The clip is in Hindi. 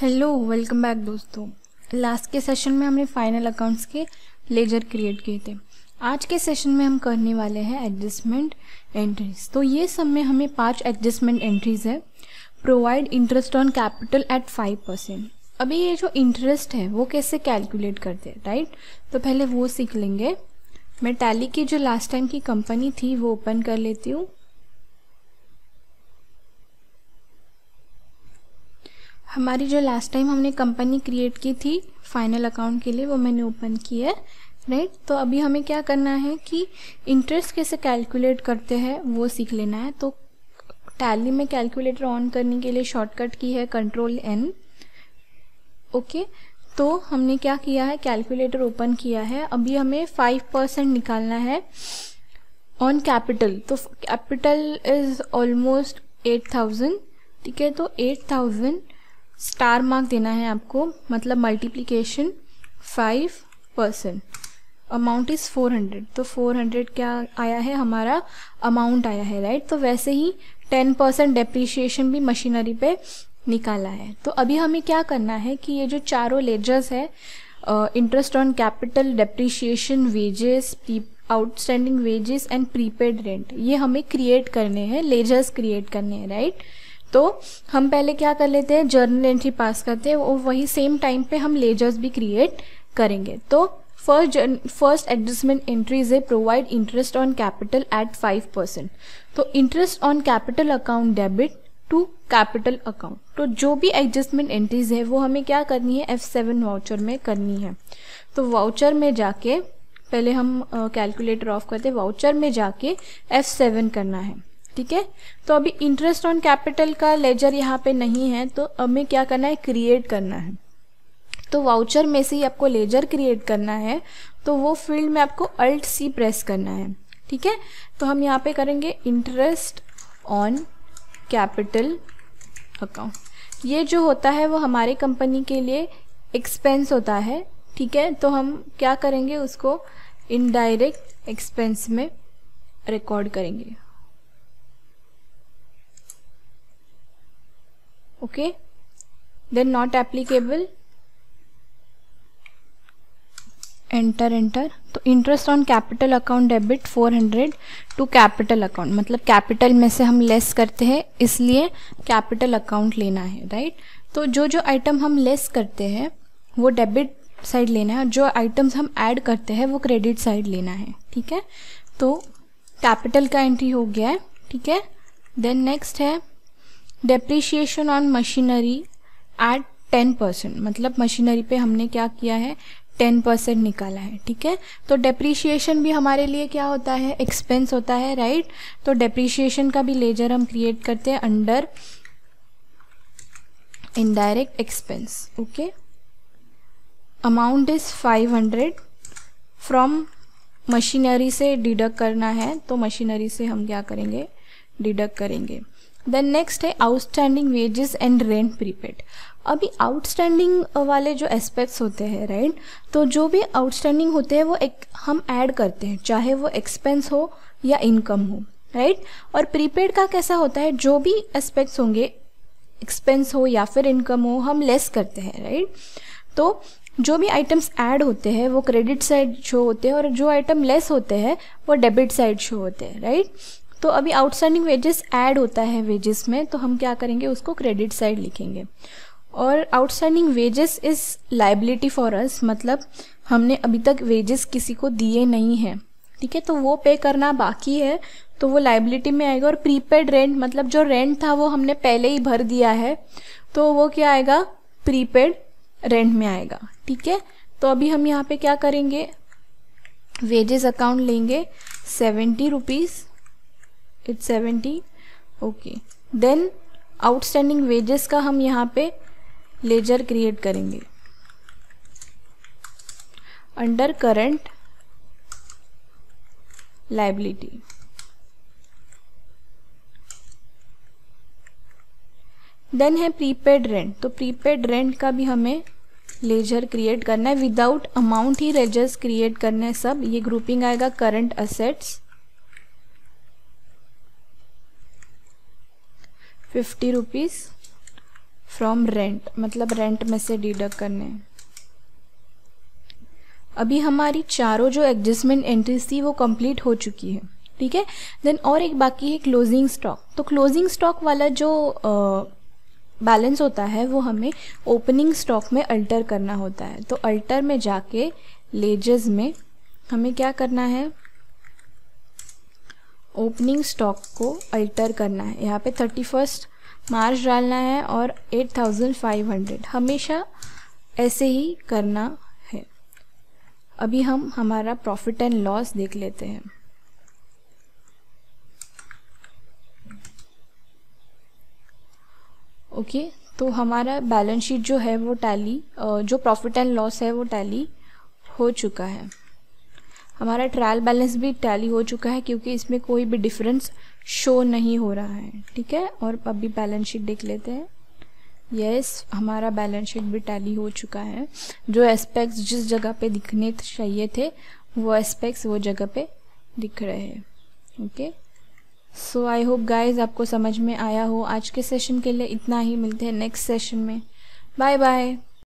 हेलो वेलकम बैक दोस्तों। लास्ट के सेशन में हमने फाइनल अकाउंट्स के लेजर क्रिएट किए थे। आज के सेशन में हम करने वाले हैं एडजस्टमेंट एंट्रीज। तो ये सब में हमें 5 एडजस्टमेंट एंट्रीज है। Provide interest on capital at 5%। अभी ये जो इंटरेस्ट है वो कैसे कैलकुलेट करते हैं, राइट? तो पहले वो सीख लेंगे। मैं टैली की जो लास्ट टाइम की कंपनी थी वो ओपन कर लेती हूँ। हमारी जो लास्ट टाइम हमने कंपनी क्रिएट की थी फाइनल अकाउंट के लिए, वो मैंने ओपन की है, राइट? तो अभी हमें क्या करना है कि इंटरेस्ट कैसे कैलकुलेट करते हैं वो सीख लेना है। तो टैली में कैलकुलेटर ऑन करने के लिए शॉर्टकट की है Ctrl+N। ओके, तो हमने क्या किया है, कैलकुलेटर ओपन किया है। अभी हमें 5% निकालना है ऑन कैपिटल। तो कैपिटल इज़ ऑलमोस्ट 8000, ठीक है? तो 8000 स्टार मार्क देना है आपको, मतलब मल्टीप्लिकेशन 5%। अमाउंट इज़ 400, तो 400 क्या आया है, हमारा अमाउंट आया है, राइट? तो वैसे ही 10% डेप्रीशिएशन भी मशीनरी पे निकाला है। तो अभी हमें क्या करना है कि ये जो चारों लेजर्स है, interest on capital, depreciation, wages, outstanding wages and prepaid rent, ये हमें क्रिएट करने हैं, लेजर्स क्रिएट करने हैं, राइट? तो हम पहले क्या कर लेते हैं, जर्नल एंट्री पास करते हैं और वही सेम टाइम पे हम लेजर्स भी क्रिएट करेंगे। तो फर्स्ट एडजस्टमेंट एंट्रीज है provide interest on capital at 5%। तो interest on capital account debit to capital account. तो जो भी एडजस्टमेंट एंट्रीज है वो हमें क्या करनी है, F7 वाउचर में करनी है। तो वाउचर में जाके पहले हम कैलकुलेटर ऑफ करते हैं। वाउचर में जाके F7 करना है, ठीक है? तो अभी इंटरेस्ट ऑन कैपिटल का लेजर यहाँ पे नहीं है, तो हमें क्या करना है, क्रिएट करना है। तो वाउचर में से ही आपको लेजर क्रिएट करना है। तो वो फील्ड में आपको Alt+C प्रेस करना है, ठीक है? तो हम यहाँ पे करेंगे इंटरेस्ट ऑन कैपिटल अकाउंट। ये जो होता है वो हमारे कंपनी के लिए एक्सपेंस होता है, ठीक है? तो हम क्या करेंगे, उसको इनडायरेक्ट एक्सपेंस में रिकॉर्ड करेंगे। Okay, then not applicable, enter. तो interest on capital account debit 400 to capital account, मतलब कैपिटल में से हम लेस करते हैं, इसलिए कैपिटल अकाउंट लेना है, राइट? तो जो जो आइटम हम लेस करते हैं वो डेबिट साइड लेना है, और जो आइटम्स हम ऐड करते हैं वो क्रेडिट साइड लेना है, ठीक है? तो कैपिटल का एंट्री हो गया है, ठीक है? देन नेक्स्ट है डेप्रीशिएशन ऑन मशीनरी एट 10%, मतलब मशीनरी पे हमने क्या किया है, 10% निकाला है, ठीक है? तो डेप्रीशिएशन भी हमारे लिए क्या होता है, एक्सपेंस होता है, राइट? तो डेप्रीशिएशन का भी लेजर हम क्रिएट करते हैं under indirect expense. Okay, amount is 500, from machinery से डिडक्ट करना है, तो मशीनरी से हम क्या करेंगे, डिडक्ट करेंगे। देन नेक्स्ट है outstanding wages and rent prepaid. अभी आउटस्टैंडिंग वाले जो एस्पेक्ट्स होते हैं, राइट? तो जो भी आउटस्टैंडिंग होते हैं वो एक हम ऐड करते हैं, चाहे वो एक्सपेंस हो या इनकम हो, राइट? और प्रीपेड का कैसा होता है, जो भी एस्पेक्ट्स होंगे, एक्सपेंस हो या फिर इनकम हो, हम लेस करते हैं, राइट? तो जो भी आइटम्स ऐड होते हैं वो क्रेडिट साइड शो होते हैं, और जो आइटम लेस होते हैं वो डेबिट साइड शो होते हैं, राइट? तो अभी आउटस्टैंडिंग वेजेस ऐड होता है वेजेस में, तो हम क्या करेंगे, उसको क्रेडिट साइड लिखेंगे। और outstanding wages is liability for us, मतलब हमने अभी तक वेजेस किसी को दिए नहीं हैं, ठीक है? तो वो पे करना बाकी है, तो वो लाइबिलिटी में आएगा। और प्रीपेड रेंट, मतलब जो रेंट था वो हमने पहले ही भर दिया है, तो वो क्या आएगा, प्रीपेड रेंट में आएगा, ठीक है? तो अभी हम यहाँ पे क्या करेंगे, वेजेस अकाउंट लेंगे, 70 rupees, it's 70, okay. Then outstanding wages का हम यहाँ पे लेजर क्रिएट करेंगे अंडर करंट लायबिलिटी। देन है प्रीपेड रेंट। तो प्रीपेड रेंट का भी हमें लेजर क्रिएट करना है, विदाउट अमाउंट ही लेजर्स क्रिएट करना है सब। ये ग्रुपिंग आएगा current assets, 50 rupees, from rent मतलब रेंट में से डिडक्ट करने हैं। अभी हमारी चारों जो एडजस्टमेंट एंट्रीज थी वो कंप्लीट हो चुकी है, ठीक है। देन और एक बाकी है क्लोजिंग स्टॉक। तो क्लोजिंग स्टॉक वाला जो बैलेंस होता है वो हमें ओपनिंग स्टॉक में अल्टर करना होता है। तो अल्टर में जाके लेजेस में हमें क्या करना है, ओपनिंग स्टॉक को अल्टर करना है। यहाँ पे 31 मार्च डालना है और 8500 हमेशा ऐसे ही करना है। अभी हम हमारा प्रॉफिट एंड लॉस देख लेते हैं। ओके तो हमारा बैलेंस शीट जो है वो टैली, जो प्रॉफिट एंड लॉस है वो टैली हो चुका है। हमारा ट्रायल बैलेंस भी टैली हो चुका है क्योंकि इसमें कोई भी डिफरेंस शो नहीं हो रहा है, ठीक है। और अभी बैलेंस शीट देख लेते हैं। यस हमारा बैलेंस शीट भी टैली हो चुका है। जो एस्पेक्ट्स जिस जगह पे दिखने चाहिए थे वो एस्पेक्ट्स वो जगह पे दिख रहे हैं। Okay so I hope guys आपको समझ में आया हो। आज के सेशन के लिए इतना ही, मिलते हैं नेक्स्ट सेशन में। Bye bye.